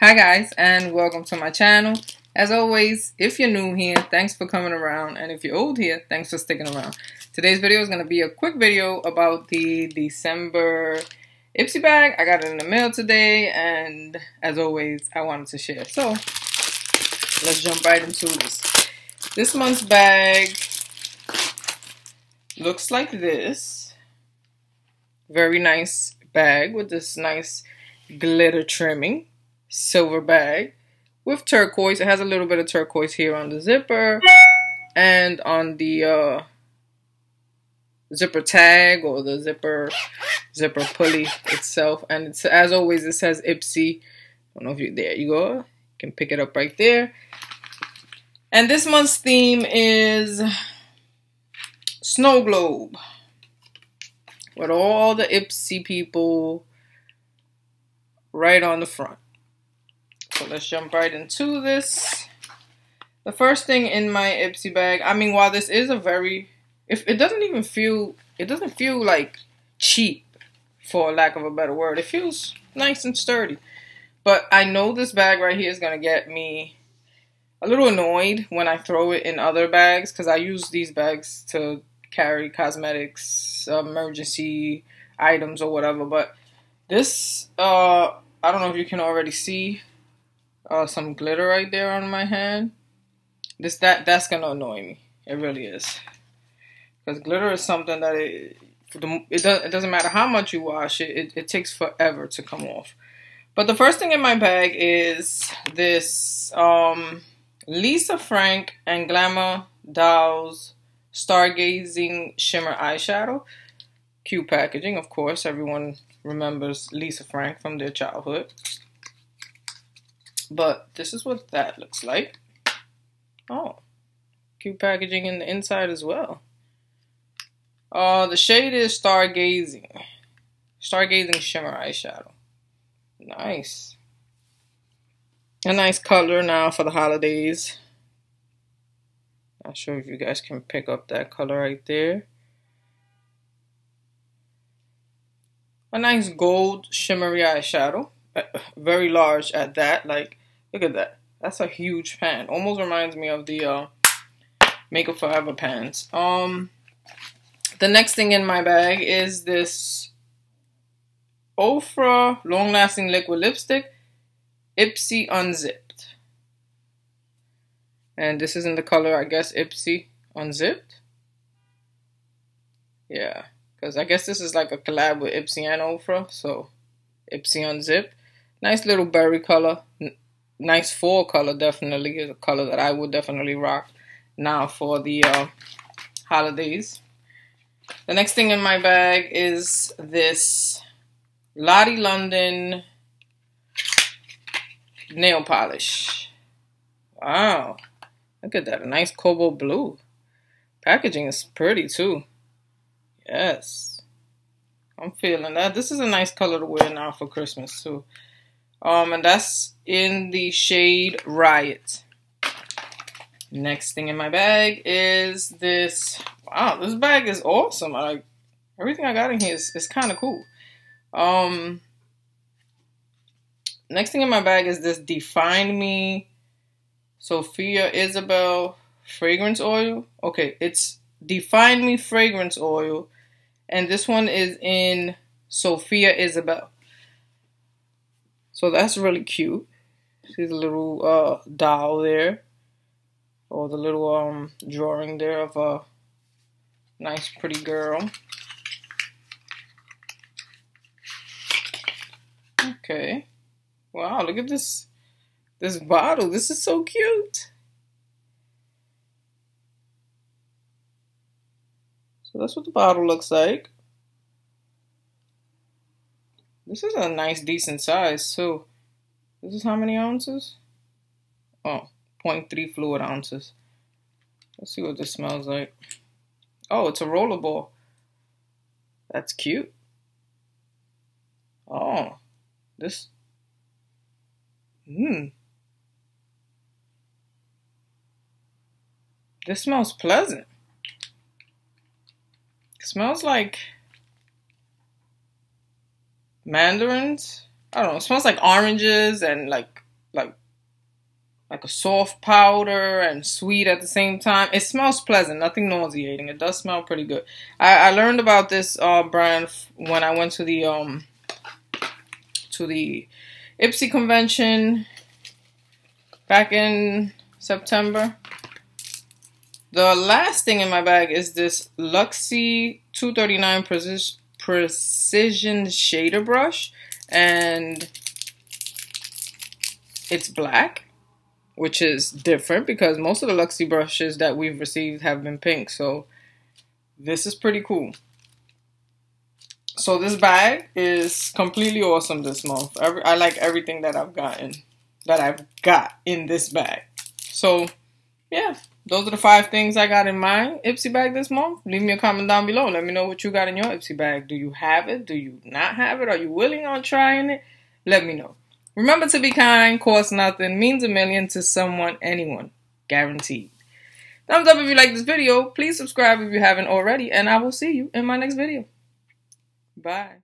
Hi guys, and welcome to my channel. As always, if you're new here, thanks for coming around, and if you're old here, thanks for sticking around. Today's video is going to be a quick video about the December Ipsy bag. I got it in the mail today, and as always, I wanted to share. So, let's jump right into this. This month's bag looks like this. Very nice bag with this nice glitter trimming. Silver bag with turquoise. It has a little bit of turquoise here on the zipper and on the zipper tag or the zipper pulley itself. And it's, as always, it says Ipsy. I don't know if you, there you go. You can pick it up right there. And this month's theme is snow globe, with all the Ipsy people right on the front. So let's jump right into this. The first thing in my Ipsy bag, I mean, while this is a very, if it doesn't even feel, it doesn't feel like cheap, for lack of a better word. It feels nice and sturdy. But I know this bag right here is going to get me a little annoyed when I throw it in other bags, because I use these bags to carry cosmetics, emergency items or whatever. But this, I don't know if you can already see, some glitter right there on my hand. That's gonna annoy me. It really is, because glitter is something that it doesn't matter how much you wash it, it takes forever to come off. But the first thing in my bag is this Lisa Frank and Glamour Dolls Stargazing Shimmer Eyeshadow. Cute packaging, of course. Everyone remembers Lisa Frank from their childhood. But this is what that looks like. Oh, cute packaging in the inside as well. The shade is Stargazing Shimmer Eyeshadow. Nice. A nice color now for the holidays. Not sure if you guys can pick up that color right there. A nice gold shimmery eyeshadow. Very large at that. Like, look at that. That's a huge pan. Almost reminds me of the Makeup Forever pans. The next thing in my bag is this Ofra Long Lasting Liquid Lipstick, Ipsy Unzipped. And this is in the color, I guess, Ipsy Unzipped. Yeah, because I guess this is like a collab with Ipsy and Ofra, so Ipsy Unzipped. Nice little berry color, nice fall color. Definitely is a color that I would definitely rock now for the holidays. The next thing in my bag is this Lottie London nail polish. Wow, look at that, a nice cobalt blue. Packaging is pretty too. Yes, I'm feeling that. This is a nice color to wear now for Christmas too. And that's in the shade Riot. Next thing in my bag is this. Wow, this bag is awesome. Like, everything I got in here is kind of cool. Next thing in my bag is this Define Me Sophia Isabel Fragrance Oil. Okay, it's Define Me Fragrance Oil. And this one is in Sophia Isabel. So that's really cute. See the little doll there. Or the little drawing there of a nice pretty girl. Okay. Wow, look at this bottle. This is so cute. So that's what the bottle looks like. This is a nice, decent size, too. This is how many ounces? Oh, 0.3 fluid ounces. Let's see what this smells like. Oh, it's a rollerball. That's cute. Oh, this. This smells pleasant. It smells like mandarins. I don't know. It smells like oranges and like like a soft powder and sweet at the same time. It smells pleasant, nothing nauseating. It does smell pretty good. I learned about this brand when I went to the Ipsy convention back in September. The last thing in my bag is this Luxie 239 Precision Shader Brush, and it's black, which is different because most of the Luxie brushes that we've received have been pink, so this is pretty cool. So this bag is completely awesome this month. I like everything that I've gotten, that I've got in this bag. So yeah, those are the 5 things I got in my Ipsy bag this month. Leave me a comment down below. Let me know what you got in your Ipsy bag. Do you have it? Do you not have it? Are you willing on trying it? Let me know. Remember to be kind, costs nothing, means a million to someone, anyone, guaranteed. Thumbs up if you like this video. Please subscribe if you haven't already, and I will see you in my next video. Bye.